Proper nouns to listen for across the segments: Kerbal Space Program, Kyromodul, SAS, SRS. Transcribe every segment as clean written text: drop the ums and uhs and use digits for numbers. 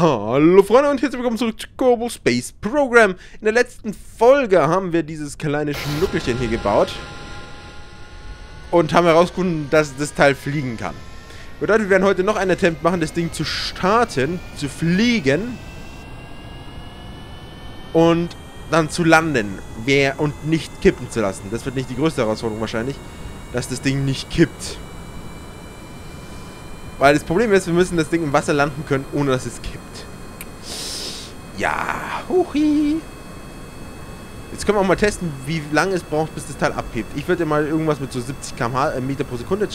Hallo Freunde und herzlich willkommen zurück zu Kerbal Space Program. In der letzten Folge haben wir dieses kleine Schnuckelchen hier gebaut und haben herausgefunden, dass das Teil fliegen kann. Bedeutet, wir werden heute noch einen Attempt machen, das Ding zu starten, zu fliegen und dann zu landen und nicht kippen zu lassen. Das wird nicht die größte Herausforderung wahrscheinlich, dass das Ding nicht kippt. Weil das Problem ist, wir müssen das Ding im Wasser landen können, ohne dass es kippt. Ja, huhi. Jetzt können wir auch mal testen, wie lange es braucht, bis das Teil abhebt. Ich würde mal irgendwas mit so 70 km/h Meter pro Sekunde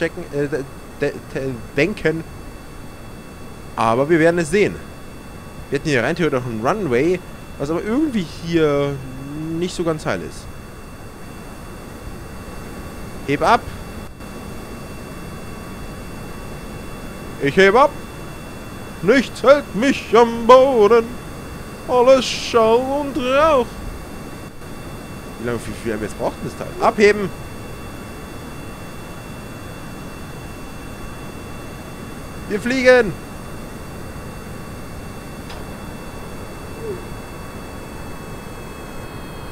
denken. Aber wir werden es sehen. Wir hätten hier rein theoretisch auch einen Runway, was aber irgendwie hier nicht so ganz heil ist. Heb ab. Ich heb ab. Nichts hält mich am Boden. Alles Schall und Rauch. Wie lange, wie viel MS braucht das Teil? Abheben. Wir fliegen.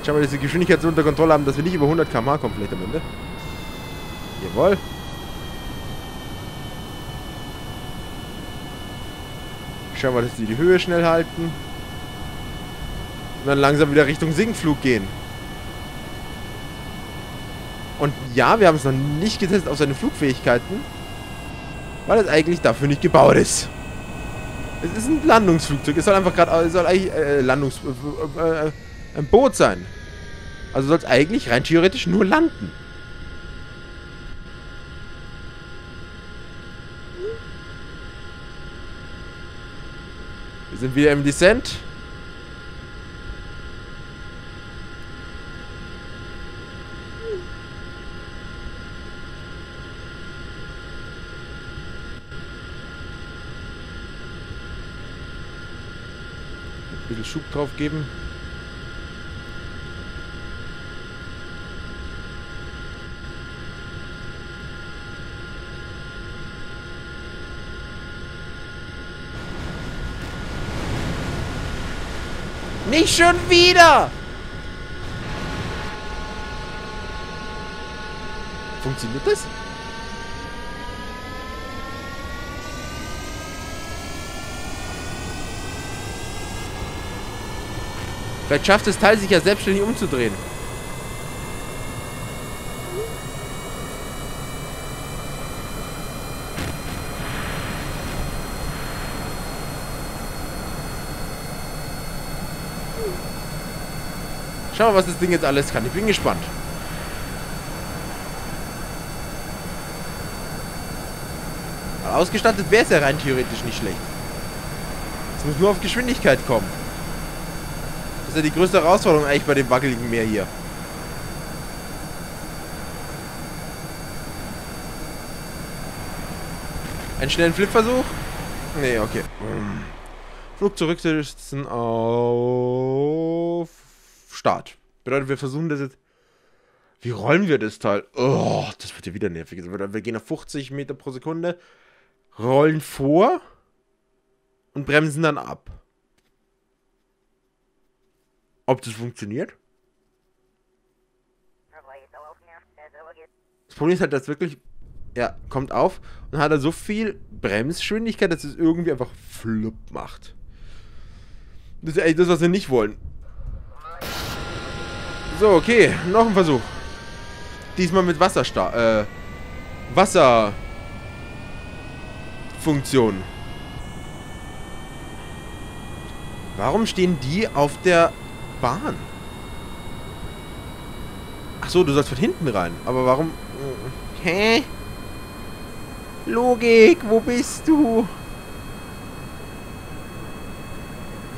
Schau mal, dass wir die Geschwindigkeit so unter Kontrolle haben, dass wir nicht über 100 km/h kommen vielleicht am Ende. Jawohl. Schauen wir, dass die Höhe schnell halten. Und dann langsam wieder Richtung Sinkflug gehen. Und ja, wir haben es noch nicht getestet auf seine Flugfähigkeiten. Weil es eigentlich dafür nicht gebaut ist. Es ist ein Landungsflugzeug. Es soll einfach gerade... Es soll eigentlich... ein Boot sein. Also soll es eigentlich rein theoretisch nur landen. Sind wir im Descent? Ein bisschen Schub drauf geben. Nicht schon wieder! Funktioniert das? Vielleicht schafft das Teil sich ja selbstständig umzudrehen. Schau mal, was das Ding jetzt alles kann. Ich bin gespannt. Aber ausgestattet wäre es ja rein theoretisch nicht schlecht. Es muss nur auf Geschwindigkeit kommen. Das ist ja die größte Herausforderung eigentlich bei dem wackeligen Meer hier. Einen schnellen Flipversuch? Nee, okay. Flug zurücksetzen auf... Start. Bedeutet, wir versuchen das jetzt... Wie rollen wir das Teil? Oh, das wird ja wieder nervig. Wir gehen auf 50 Meter pro Sekunde, rollen vor und bremsen dann ab. Ob das funktioniert? Das Problem ist halt, dass wirklich... Er kommt auf und hat dann so viel Bremsgeschwindigkeit, dass es irgendwie einfach flupp macht. Das ist eigentlich das, was wir nicht wollen. So, okay, noch ein Versuch. Diesmal mit Wasserfunktion. Warum stehen die auf der Bahn? Ach so, du sollst von hinten rein. Aber warum? Hä? Logik, wo bist du?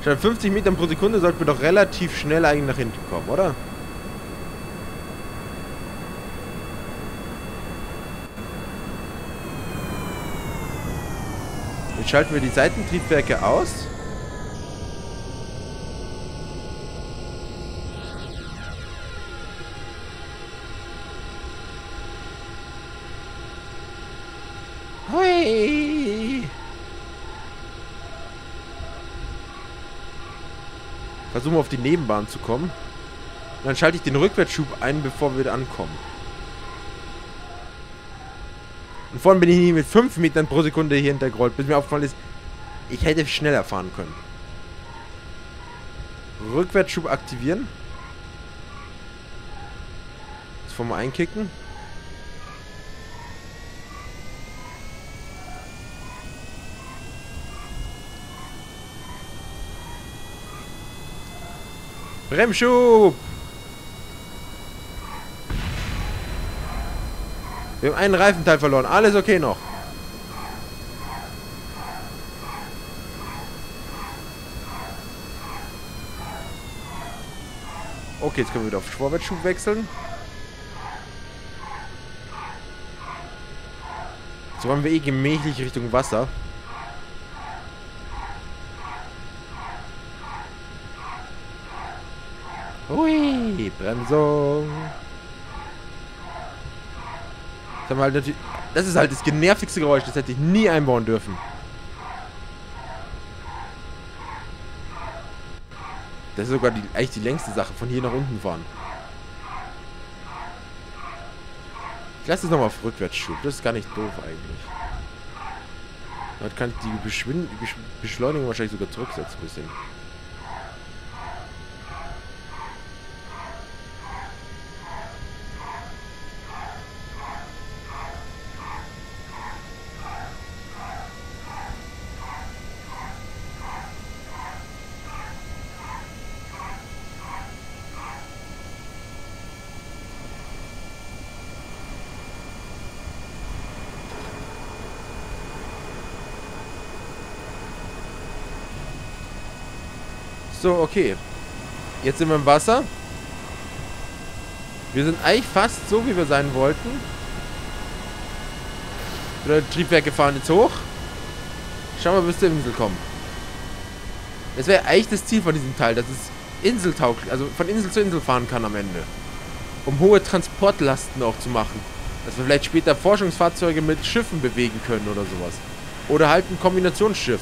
Statt 50 Metern pro Sekunde sollten wir doch relativ schnell eigentlich nach hinten kommen, oder? Jetzt schalten wir die Seitentriebwerke aus. Hui! Versuchen wir auf die Nebenbahn zu kommen. Und dann schalte ich den Rückwärtsschub ein, bevor wir ankommen. Und vorhin bin ich nicht mit 5 Metern pro Sekunde hier hintergerollt, bis mir aufgefallen ist, ich hätte schneller fahren können. Rückwärtsschub aktivieren. Jetzt vorne mal einkicken. Bremsschub! Wir haben einen Reifenteil verloren. Alles okay noch. Okay, jetzt können wir wieder auf Vorwärtsschub wechseln. So haben wir eh gemächlich Richtung Wasser. Hui, Bremsung. Das ist halt das genervigste Geräusch, das hätte ich nie einbauen dürfen. Das ist sogar eigentlich die längste Sache, von hier nach unten fahren. Ich lasse es nochmal auf Rückwärtsschub, das ist gar nicht doof eigentlich. Dort kann ich die Beschleunigung wahrscheinlich sogar zurücksetzen ein bisschen. So, okay. Jetzt sind wir im Wasser. Wir sind eigentlich fast so, wie wir sein wollten. Bedeutet, Triebwerke fahren jetzt hoch. Schauen wir, bis zur Insel kommen. Das wäre eigentlich das Ziel von diesem Teil, dass es inseltauglich, also von Insel zu Insel fahren kann am Ende. Um hohe Transportlasten auch zu machen. Dass wir vielleicht später Forschungsfahrzeuge mit Schiffen bewegen können oder sowas. Oder halt ein Kombinationsschiff.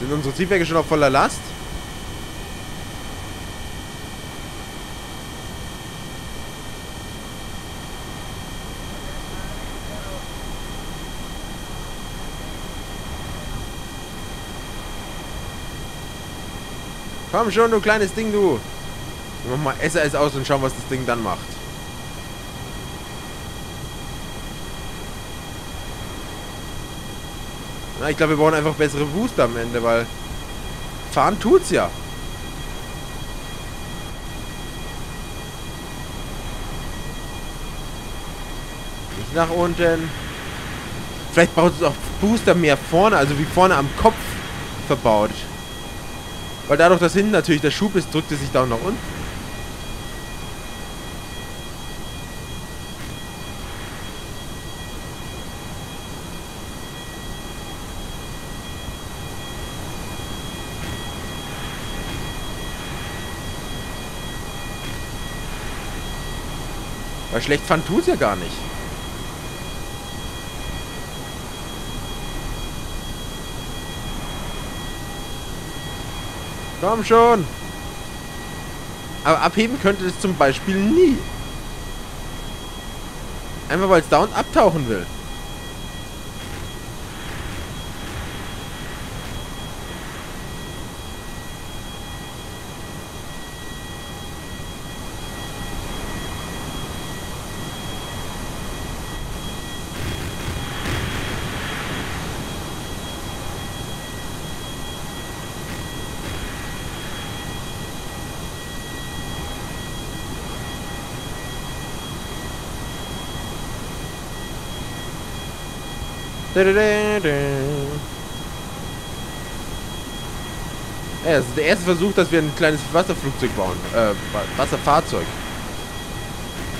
Sind unsere Triebwerke schon auf voller Last? Komm schon, du kleines Ding, du! Wir machen mal SAS aus und schauen, was das Ding dann macht. Ich glaube, wir brauchen einfach bessere Booster am Ende, weil fahren tut's ja. Nicht nach unten. Vielleicht braucht es auch Booster mehr vorne, also wie vorne am Kopf verbaut. Weil dadurch, dass hinten natürlich der Schub ist, drückt es sich da auch nach unten. Weil schlecht fahren tut's ja gar nicht. Komm schon. Aber abheben könnte es zum Beispiel nie. Einfach weil es da und abtauchen will. Ja, das ist der erste Versuch, dass wir ein kleines Wasserflugzeug bauen. Wasserfahrzeug.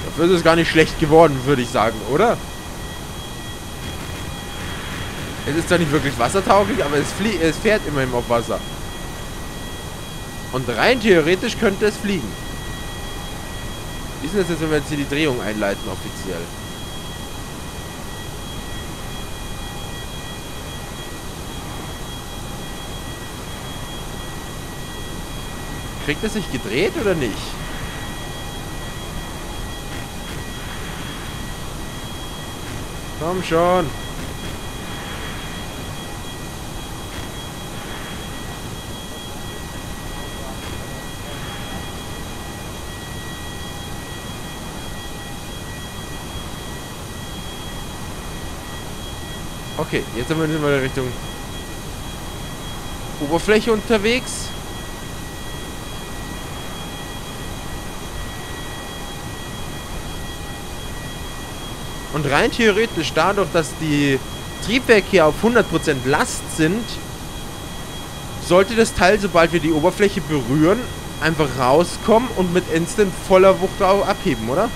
Dafür ist es gar nicht schlecht geworden, würde ich sagen, oder? Es ist zwar nicht wirklich wassertauglich, aber es fährt immerhin auf Wasser. Und rein theoretisch könnte es fliegen. Wie ist denn das jetzt, wenn wir jetzt hier die Drehung einleiten offiziell? Kriegt er sich gedreht oder nicht? Komm schon. Okay, jetzt sind wir in der Richtung Oberfläche unterwegs. Und rein theoretisch dadurch, dass die Triebwerke hier auf 100% Last sind, sollte das Teil, sobald wir die Oberfläche berühren, einfach rauskommen und mit Instant voller Wucht auch abheben, oder?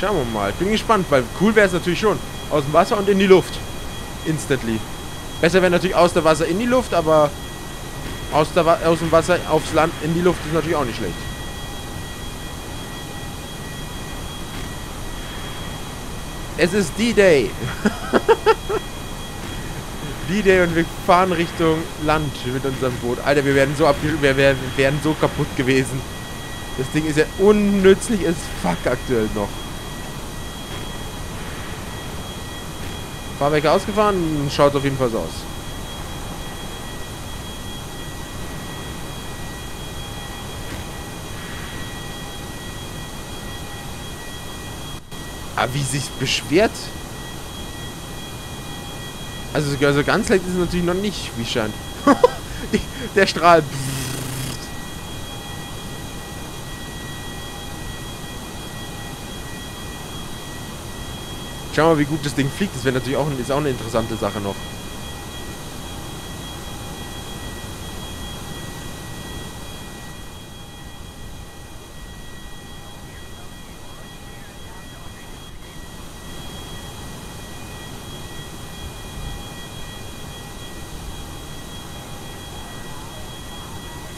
Schauen wir mal. Ich bin gespannt, weil cool wäre es natürlich schon. Aus dem Wasser und in die Luft. Instantly. Besser wäre natürlich aus der Wasser in die Luft, aber aus dem Wasser aufs Land in die Luft ist natürlich auch nicht schlecht. Es ist D-Day. D-Day und wir fahren Richtung Land mit unserem Boot. Alter, wir wären so kaputt gewesen. Das Ding ist ja unnützlich als fuck aktuell noch. Fahrwerke ausgefahren, schaut auf jeden Fall so aus. Aber wie sich beschwert? Also ganz leicht ist es natürlich noch nicht, wie scheint. Der Strahl. Schau mal, wie gut das Ding fliegt. Das wäre natürlich auch, ist auch eine interessante Sache noch.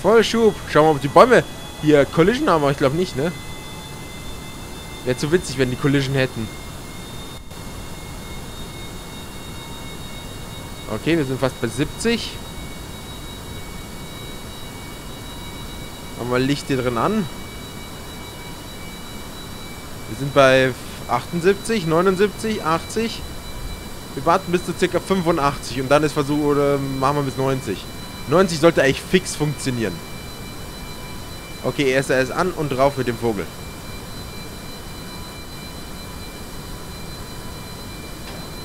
Vollschub. Schau mal, ob die Bäume hier Collision haben, aber ich glaube nicht, ne? Wäre zu witzig, wenn die Collision hätten. Okay, wir sind fast bei 70. Machen wir Licht hier drin an. Wir sind bei 78, 79, 80. Wir warten bis zu ca. 85 und dann ist Versuch, oder machen wir bis 90. 90 sollte eigentlich fix funktionieren. Okay, SRS an und drauf mit dem Vogel.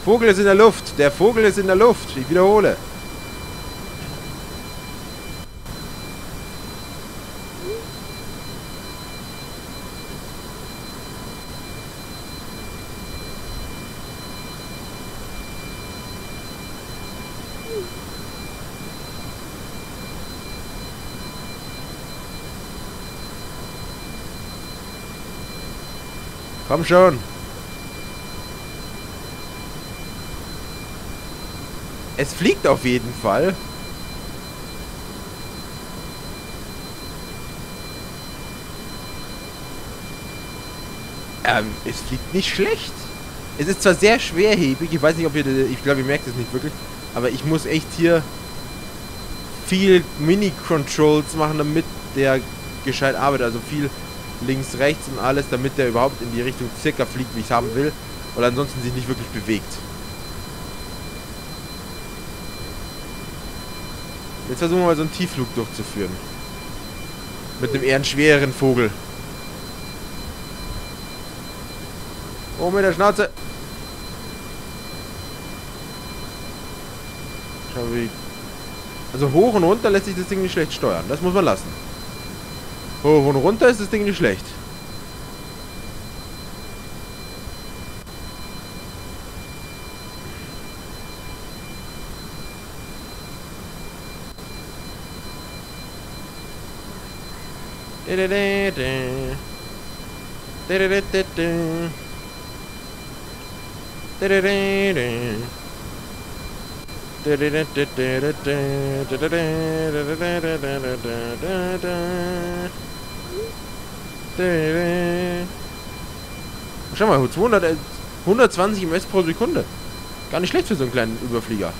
Vogel ist in der Luft. Der Vogel ist in der Luft. Ich wiederhole. Komm schon. Es fliegt auf jeden Fall. Es fliegt nicht schlecht. Es ist zwar sehr schwerhebig. Ich weiß nicht, ob ihr... Ich glaube, ihr merkt es nicht wirklich. Aber ich muss echt hier viel Mini-Controls machen, damit der gescheit arbeitet. Also viel links, rechts und alles, damit der überhaupt in die Richtung circa fliegt, wie ich es haben will. Oder ansonsten sich nicht wirklich bewegt. Jetzt versuchen wir mal so einen Tiefflug durchzuführen. Mit einem eher schwereren Vogel. Oh, mit der Schnauze. Schau wie. Also hoch und runter lässt sich das Ding nicht schlecht steuern. Das muss man lassen. Hoch und runter ist das Ding nicht schlecht. Schau mal, 120 ms pro Sekunde. Gar nicht schlecht für so einen kleinen Überflieger.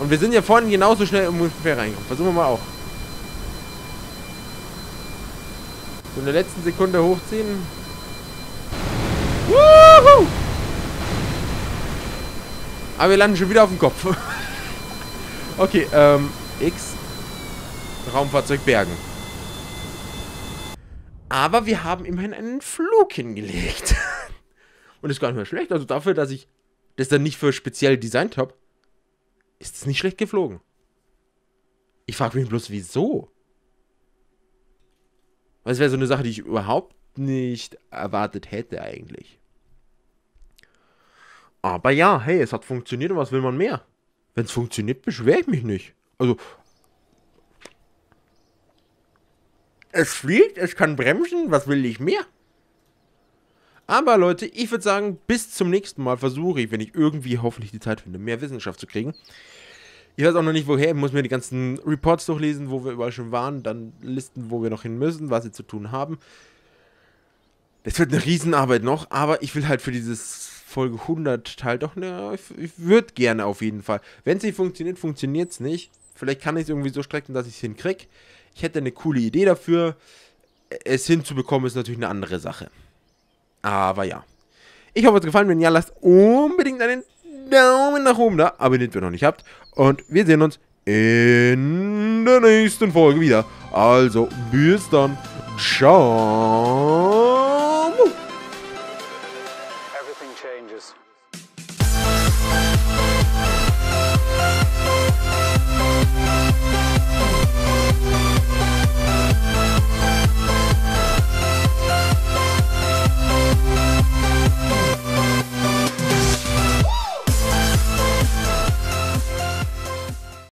Und wir sind ja vorhin genauso schnell im ungefähr reingekommen. Versuchen wir mal auch. So in der letzten Sekunde hochziehen. Woohoo! Aber wir landen schon wieder auf dem Kopf. Okay, X. Raumfahrzeug bergen. Aber wir haben immerhin einen Flug hingelegt. Und ist gar nicht mehr schlecht. Also dafür, dass ich das dann nicht für speziell designt habe, ist es nicht schlecht geflogen. Ich frage mich bloß, wieso? Weil es wäre so eine Sache, die ich überhaupt nicht erwartet hätte eigentlich. Aber ja, hey, es hat funktioniert und was will man mehr? Wenn es funktioniert, beschwere ich mich nicht. Also, es fliegt, es kann bremsen, was will ich mehr? Aber Leute, ich würde sagen, bis zum nächsten Mal versuche ich, wenn ich irgendwie hoffentlich die Zeit finde, mehr Wissenschaft zu kriegen. Ich weiß auch noch nicht woher, ich muss mir die ganzen Reports durchlesen, wo wir überall schon waren, dann Listen, wo wir noch hin müssen, was sie zu tun haben. Das wird eine Riesenarbeit noch, aber ich will halt für dieses Folge 100 Teil doch, ne, ich würde gerne auf jeden Fall. Wenn es nicht funktioniert, funktioniert es nicht. Vielleicht kann ich es irgendwie so strecken, dass ich es hinkriege. Ich hätte eine coole Idee dafür. Es hinzubekommen ist natürlich eine andere Sache. Aber ja. Ich hoffe, es hat euch gefallen. Wenn ja, lasst unbedingt einen Daumen nach oben da. Abonniert, wenn ihr noch nicht habt. Und wir sehen uns in der nächsten Folge wieder. Also, bis dann. Ciao. Everything changes.